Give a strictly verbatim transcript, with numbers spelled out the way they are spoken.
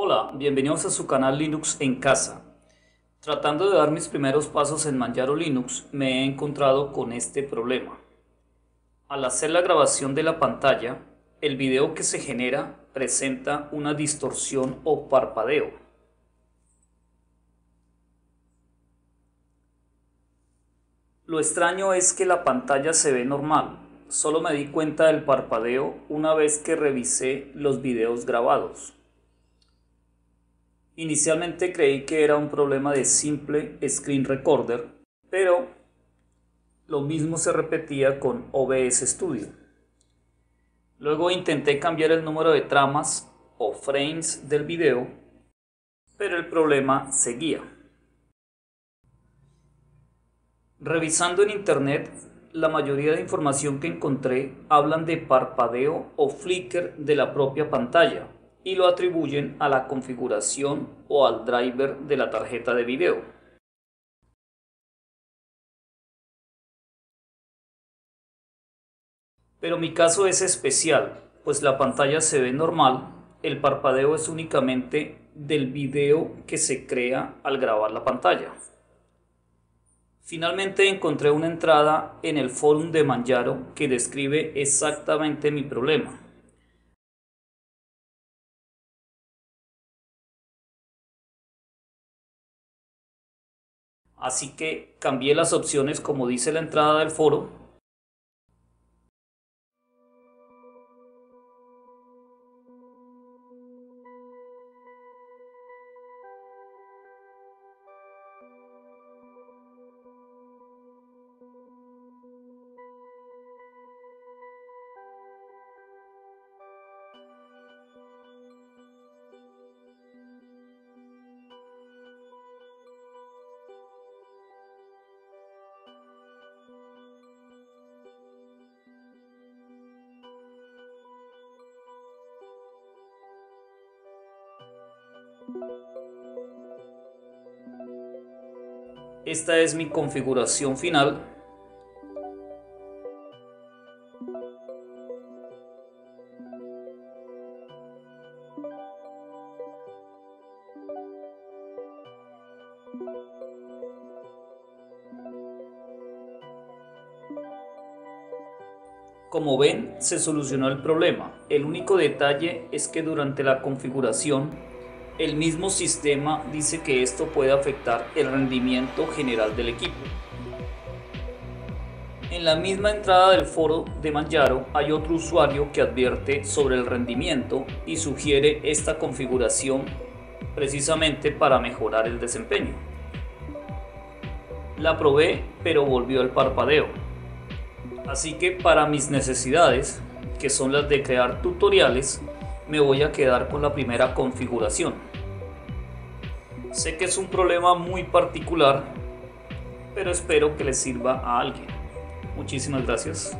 Hola, bienvenidos a su canal Linux en Casa. Tratando de dar mis primeros pasos en Manjaro Linux, me he encontrado con este problema. Al hacer la grabación de la pantalla, el video que se genera presenta una distorsión o parpadeo. Lo extraño es que la pantalla se ve normal, solo me di cuenta del parpadeo una vez que revisé los videos grabados. Inicialmente creí que era un problema de Simple Screen Recorder, pero lo mismo se repetía con O B S Studio. Luego intenté cambiar el número de tramas o frames del video, pero el problema seguía. Revisando en internet, la mayoría de información que encontré hablan de parpadeo o flicker de la propia pantalla y lo atribuyen a la configuración o al driver de la tarjeta de video. Pero mi caso es especial, pues la pantalla se ve normal, el parpadeo es únicamente del video que se crea al grabar la pantalla. Finalmente encontré una entrada en el forum de Manjaro que describe exactamente mi problema. Así que cambié las opciones como dice la entrada del foro. Esta es mi configuración final. Como ven, se solucionó el problema. El único detalle es que durante la configuración, el mismo sistema dice que esto puede afectar el rendimiento general del equipo. En la misma entrada del foro de Manjaro hay otro usuario que advierte sobre el rendimiento y sugiere esta configuración precisamente para mejorar el desempeño. La probé, pero volvió el parpadeo. Así que para mis necesidades, que son las de crear tutoriales, me voy a quedar con la primera configuración. Sé que es un problema muy particular, pero espero que les sirva a alguien. Muchísimas gracias.